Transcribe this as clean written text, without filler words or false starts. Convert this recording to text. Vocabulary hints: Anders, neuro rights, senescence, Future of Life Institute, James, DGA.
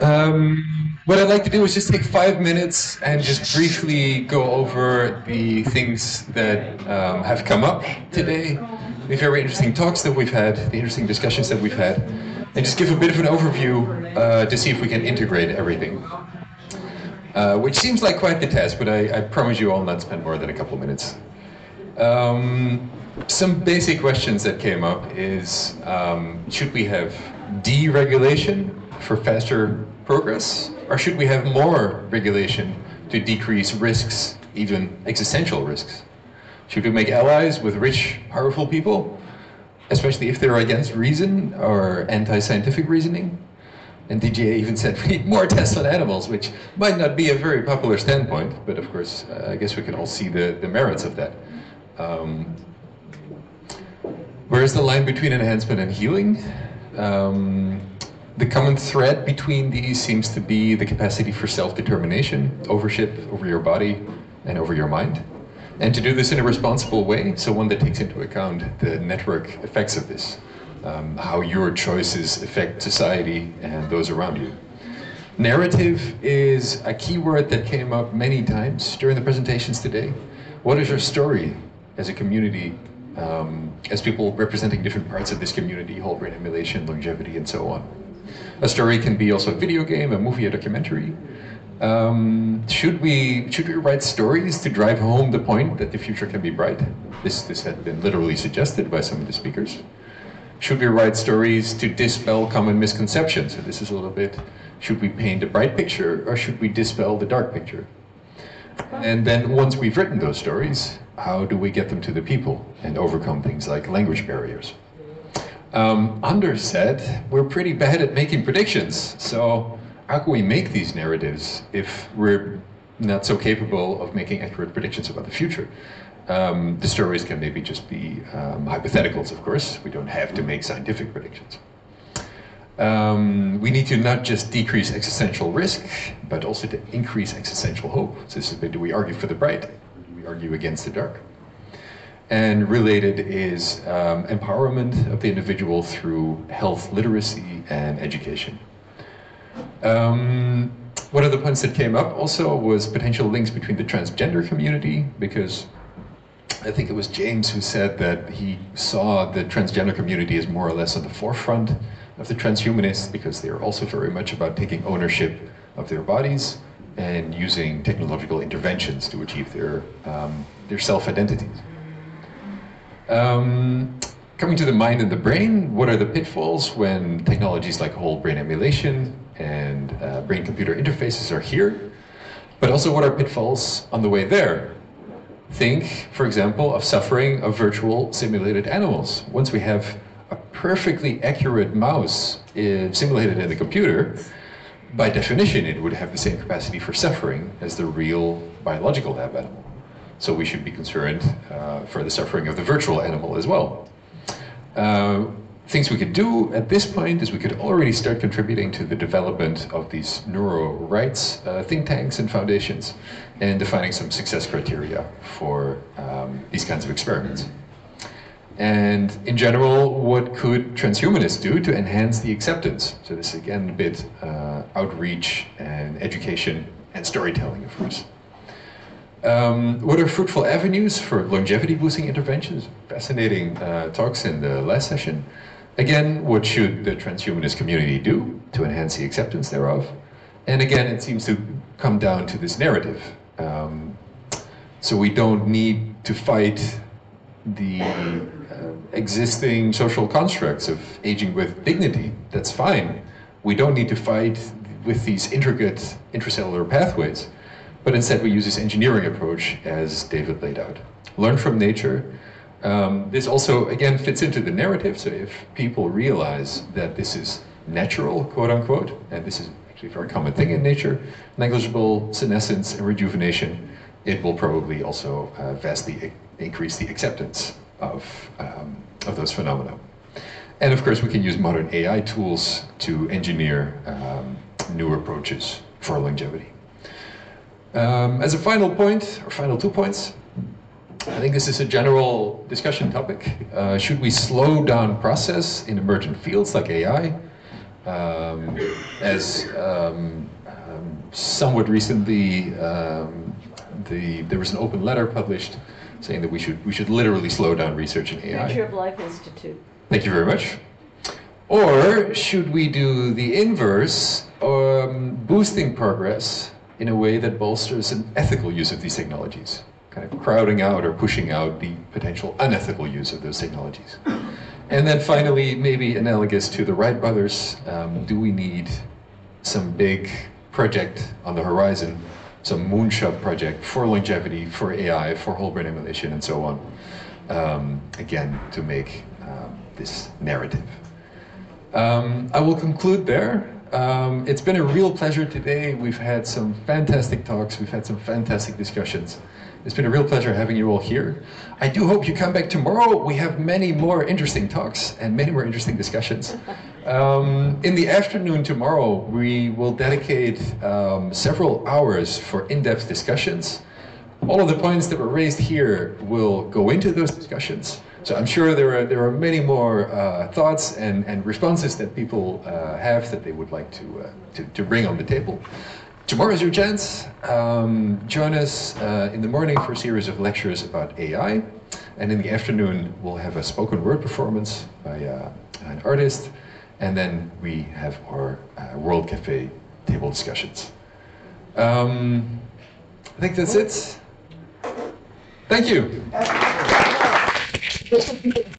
What I'd like to do is just take 5 minutes and just briefly go over the things that have come up today, the very interesting talks that we've had, the interesting discussions that we've had, and just give a bit of an overview to see if we can integrate everything. Which seems like quite the task, but I promise you I'll not spend more than a couple minutes. Some basic questions that came up is, should we have deregulation for faster progress, or should we have more regulation to decrease risks, even existential risks? Should we make allies with rich, powerful people, especially if they're against reason or anti-scientific reasoning? And DGA even said we need more tests on animals, which might not be a very popular standpoint, but of course, I guess we can all see the merits of that. Where is the line between enhancement and healing? The common thread between these seems to be the capacity for self-determination, ownership over your body and over your mind. And to do this in a responsible way, so one that takes into account the network effects of this. How your choices affect society and those around you. Narrative is a key word that came up many times during the presentations today. What is your story as a community, as people representing different parts of this community, whole brain emulation, longevity, and so on? A story can be also a video game, a movie, a documentary. Should we write stories to drive home the point that the future can be bright? This had been literally suggested by some of the speakers. Should we write stories to dispel common misconceptions? So this is a little bit, should we paint a bright picture or should we dispel the dark picture? And then once we've written those stories, how do we get them to the people and overcome things like language barriers? Anders said, we're pretty bad at making predictions. So how can we make these narratives if we're not so capable of making accurate predictions about the future? The stories can maybe just be hypotheticals, of course. We don't have to make scientific predictions. We need to not just decrease existential risk, but also to increase existential hope. So this is a bit, do we argue for the bright? Do we argue against the dark? And related is empowerment of the individual through health literacy and education. One of the points that came up also was potential links between the transgender community, because I think it was James who said that he saw the transgender community as more or less on the forefront of the transhumanists because they are also very much about taking ownership of their bodies and using technological interventions to achieve their self-identities. Coming to the mind and the brain, what are the pitfalls when technologies like whole brain emulation and brain-computer interfaces are here? But also what are pitfalls on the way there? Think, for example, of suffering of virtual simulated animals. Once we have a perfectly accurate mouse simulated in the computer, by definition, it would have the same capacity for suffering as the real biological lab animal. So we should be concerned for the suffering of the virtual animal as well. Things we could do at this point is we could already start contributing to the development of these neuro rights think tanks and foundations and defining some success criteria for these kinds of experiments. And in general, what could transhumanists do to enhance the acceptance? So this is again a bit outreach and education and storytelling, of course. What are fruitful avenues for longevity boosting interventions? Fascinating talks in the last session. Again, what should the transhumanist community do to enhance the acceptance thereof? And again, it seems to come down to this narrative. So we don't need to fight the existing social constructs of aging with dignity. That's fine. We don't need to fight with these intricate intracellular pathways. But instead, we use this engineering approach, as David laid out. Learn from nature. This also, again, fits into the narrative. So if people realize that this is natural, quote unquote, and this is actually a very common thing in nature, negligible senescence and rejuvenation, it will probably also vastly increase the acceptance of those phenomena. And of course, we can use modern AI tools to engineer new approaches for longevity. As a final point, or final 2 points, I think this is a general discussion topic. Should we slow down process in emergent fields like AI? somewhat recently, there was an open letter published saying that we should literally slow down research in AI. Future of Life Institute. Thank you very much. Or should we do the inverse, boosting progress in a way that bolsters an ethical use of these technologies, kind of crowding out or pushing out the potential unethical use of those technologies? And then finally, maybe analogous to the Wright brothers, do we need some big project on the horizon, some moonshot project for longevity, for AI, for whole brain emulation, and so on, again, to make this narrative. I will conclude there. It's been a real pleasure today. We've had some fantastic talks. We've had some fantastic discussions. It's been a real pleasure having you all here. I do hope you come back tomorrow. We have many more interesting talks and many more interesting discussions. In the afternoon tomorrow, we will dedicate several hours for in-depth discussions. All of the points that were raised here will go into those discussions. So I'm sure there are many more thoughts and responses that people have that they would like to bring on the table. Tomorrow's your chance. Join us in the morning for a series of lectures about AI. And in the afternoon, we'll have a spoken word performance by an artist. And then we have our World Cafe table discussions. I think that's it. Thank you.